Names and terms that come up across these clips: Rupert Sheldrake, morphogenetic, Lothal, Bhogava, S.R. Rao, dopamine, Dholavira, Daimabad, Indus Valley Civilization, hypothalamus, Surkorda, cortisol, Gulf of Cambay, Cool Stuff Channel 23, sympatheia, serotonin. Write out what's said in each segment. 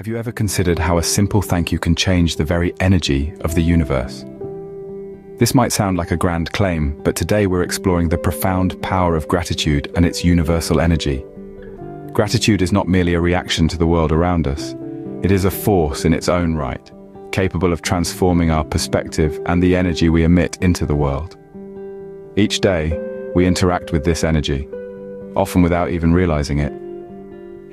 Have you ever considered how a simple thank you can change the very energy of the universe? This might sound like a grand claim, but today we're exploring the profound power of gratitude and its universal energy. Gratitude is not merely a reaction to the world around us. It is a force in its own right, capable of transforming our perspective and the energy we emit into the world. Each day, we interact with this energy, often without even realizing it.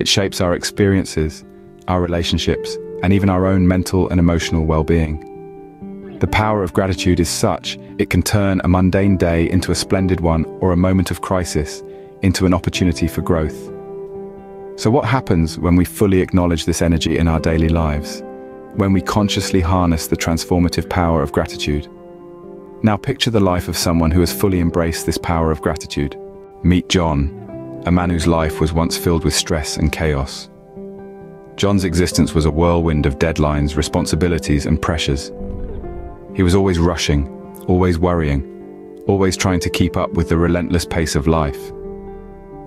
It shapes our experiences, our relationships, and even our own mental and emotional well-being. The power of gratitude is such, it can turn a mundane day into a splendid one, or a moment of crisis into an opportunity for growth. So what happens when we fully acknowledge this energy in our daily lives? When we consciously harness the transformative power of gratitude? Now picture the life of someone who has fully embraced this power of gratitude. Meet John, a man whose life was once filled with stress and chaos. John's existence was a whirlwind of deadlines, responsibilities, and pressures. He was always rushing, always worrying, always trying to keep up with the relentless pace of life.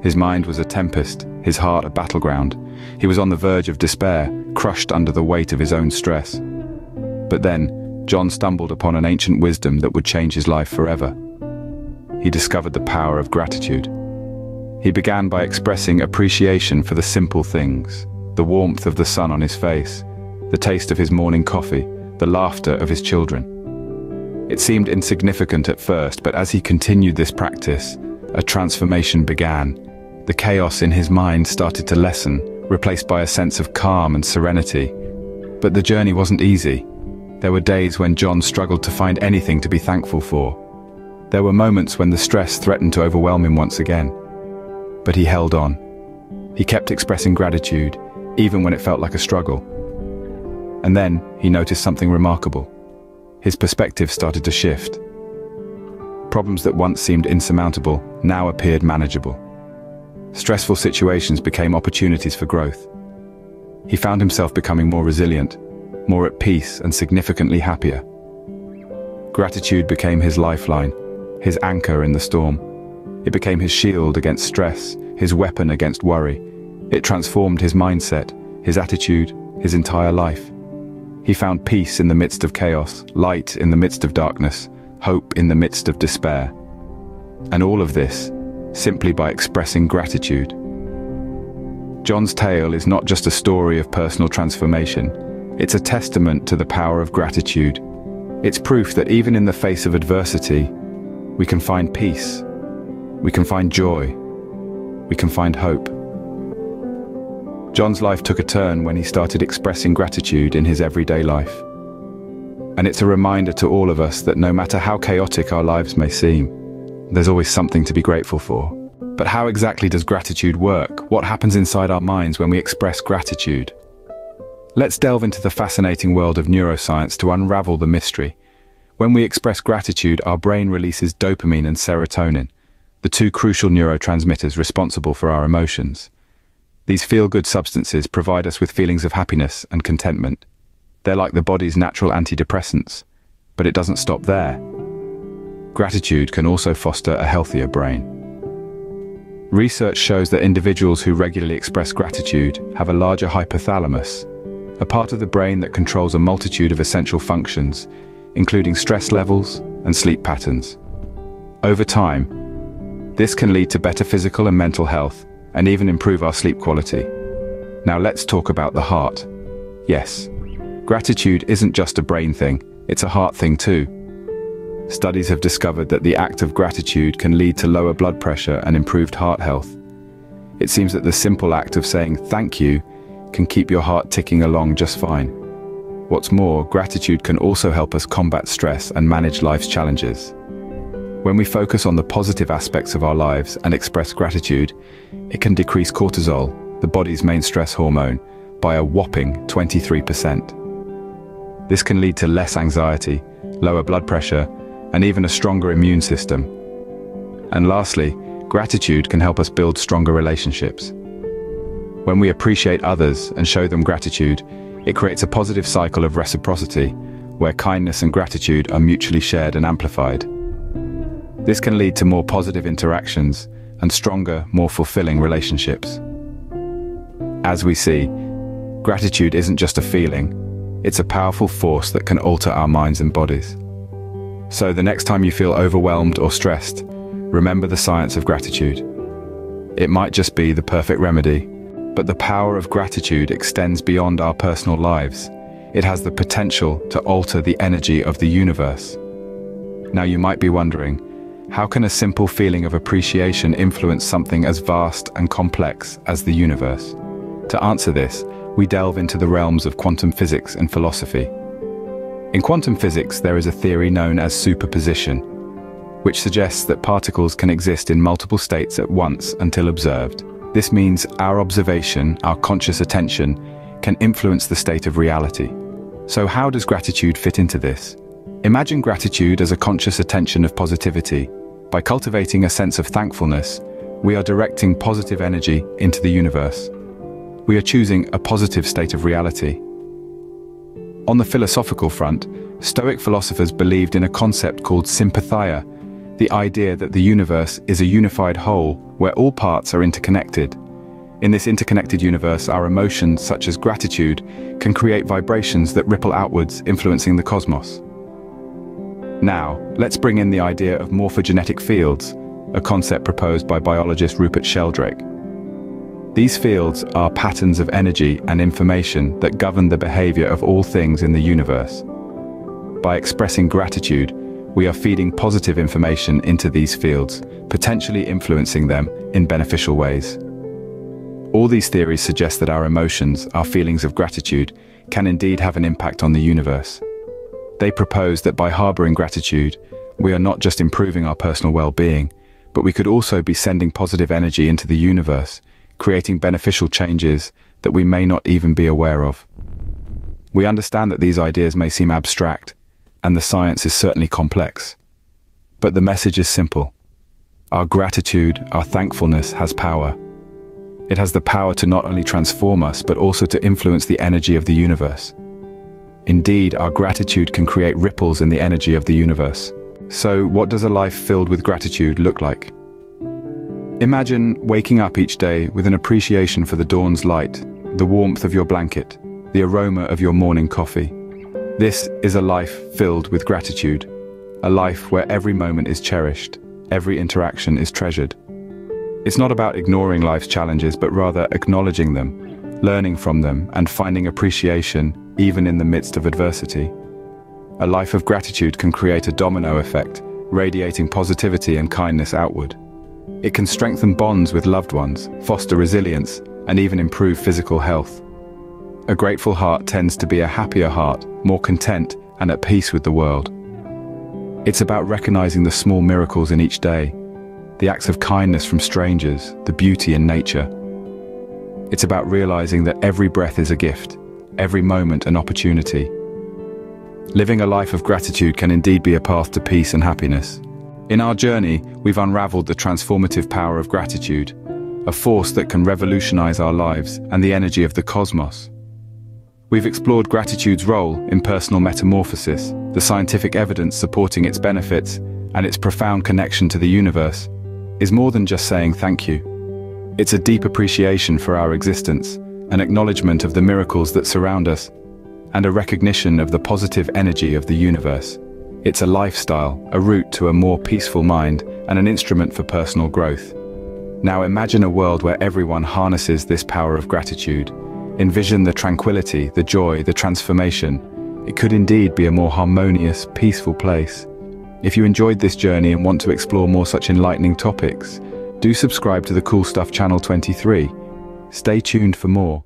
His mind was a tempest, his heart a battleground. He was on the verge of despair, crushed under the weight of his own stress. But then, John stumbled upon an ancient wisdom that would change his life forever. He discovered the power of gratitude. He began by expressing appreciation for the simple things: the warmth of the sun on his face, the taste of his morning coffee, the laughter of his children. It seemed insignificant at first, but as he continued this practice, a transformation began. The chaos in his mind started to lessen, replaced by a sense of calm and serenity. But the journey wasn't easy. There were days when John struggled to find anything to be thankful for. There were moments when the stress threatened to overwhelm him once again. But he held on. He kept expressing gratitude, even when it felt like a struggle. And then, he noticed something remarkable. His perspective started to shift. Problems that once seemed insurmountable now appeared manageable. Stressful situations became opportunities for growth. He found himself becoming more resilient, more at peace, and significantly happier. Gratitude became his lifeline, his anchor in the storm. It became his shield against stress, his weapon against worry. It transformed his mindset, his attitude, his entire life. He found peace in the midst of chaos, light in the midst of darkness, hope in the midst of despair. And all of this, simply by expressing gratitude. John's tale is not just a story of personal transformation. It's a testament to the power of gratitude. It's proof that even in the face of adversity, we can find peace, we can find joy, we can find hope. John's life took a turn when he started expressing gratitude in his everyday life. And it's a reminder to all of us that no matter how chaotic our lives may seem, there's always something to be grateful for. But how exactly does gratitude work? What happens inside our minds when we express gratitude? Let's delve into the fascinating world of neuroscience to unravel the mystery. When we express gratitude, our brain releases dopamine and serotonin, the two crucial neurotransmitters responsible for our emotions. These feel-good substances provide us with feelings of happiness and contentment. They're like the body's natural antidepressants, but it doesn't stop there. Gratitude can also foster a healthier brain. Research shows that individuals who regularly express gratitude have a larger hypothalamus, a part of the brain that controls a multitude of essential functions, including stress levels and sleep patterns. Over time, this can lead to better physical and mental health, and even improve our sleep quality. Now let's talk about the heart. Yes, gratitude isn't just a brain thing, it's a heart thing too. Studies have discovered that the act of gratitude can lead to lower blood pressure and improved heart health. It seems that the simple act of saying thank you can keep your heart ticking along just fine. What's more, gratitude can also help us combat stress and manage life's challenges. When we focus on the positive aspects of our lives and express gratitude, it can decrease cortisol, the body's main stress hormone, by a whopping 23%. This can lead to less anxiety, lower blood pressure, and even a stronger immune system. And lastly, gratitude can help us build stronger relationships. When we appreciate others and show them gratitude, it creates a positive cycle of reciprocity, where kindness and gratitude are mutually shared and amplified. This can lead to more positive interactions and stronger, more fulfilling relationships. As we see, Gratitude isn't just a feeling, it's a powerful force that can alter our minds and bodies. So the next time you feel overwhelmed or stressed, remember the science of gratitude. It might just be the perfect remedy, but the power of gratitude extends beyond our personal lives. It has the potential to alter the energy of the universe. Now you might be wondering, how can a simple feeling of appreciation influence something as vast and complex as the universe? To answer this, we delve into the realms of quantum physics and philosophy. In quantum physics, there is a theory known as superposition, which suggests that particles can exist in multiple states at once until observed. This means our observation, our conscious attention, can influence the state of reality. So how does gratitude fit into this? Imagine gratitude as a conscious attention of positivity. By cultivating a sense of thankfulness, we are directing positive energy into the universe. We are choosing a positive state of reality. On the philosophical front, Stoic philosophers believed in a concept called sympatheia, the idea that the universe is a unified whole where all parts are interconnected. In this interconnected universe, our emotions, such as gratitude, can create vibrations that ripple outwards, influencing the cosmos. Now, let's bring in the idea of morphogenetic fields, a concept proposed by biologist Rupert Sheldrake. These fields are patterns of energy and information that govern the behavior of all things in the universe. By expressing gratitude, we are feeding positive information into these fields, potentially influencing them in beneficial ways. All these theories suggest that our emotions, our feelings of gratitude, can indeed have an impact on the universe. They propose that by harboring gratitude, we are not just improving our personal well-being, but we could also be sending positive energy into the universe, creating beneficial changes that we may not even be aware of. We understand that these ideas may seem abstract, and the science is certainly complex. But the message is simple. Our gratitude, our thankfulness has power. It has the power to not only transform us, but also to influence the energy of the universe. Indeed, our gratitude can create ripples in the energy of the universe. So, what does a life filled with gratitude look like? Imagine waking up each day with an appreciation for the dawn's light, the warmth of your blanket, the aroma of your morning coffee. This is a life filled with gratitude, a life where every moment is cherished, every interaction is treasured. It's not about ignoring life's challenges, but rather acknowledging them, learning from them, and finding appreciation even in the midst of adversity. A life of gratitude can create a domino effect, radiating positivity and kindness outward. It can strengthen bonds with loved ones, foster resilience, and even improve physical health. A grateful heart tends to be a happier heart, more content and at peace with the world. It's about recognizing the small miracles in each day, the acts of kindness from strangers, the beauty in nature. It's about realizing that every breath is a gift, every moment an opportunity. Living a life of gratitude can indeed be a path to peace and happiness. In our journey, we've unraveled the transformative power of gratitude, a force that can revolutionize our lives and the energy of the cosmos. We've explored gratitude's role in personal metamorphosis, the scientific evidence supporting its benefits, and its profound connection to the universe is more than just saying thank you. It's a deep appreciation for our existence, an acknowledgement of the miracles that surround us, and a recognition of the positive energy of the universe. It's a lifestyle, a route to a more peaceful mind, and an instrument for personal growth. Now imagine a world where everyone harnesses this power of gratitude. Envision the tranquility, the joy, the transformation. It could indeed be a more harmonious, peaceful place. If you enjoyed this journey and want to explore more such enlightening topics, do subscribe to the Cool Stuff Channel 23. Stay tuned for more.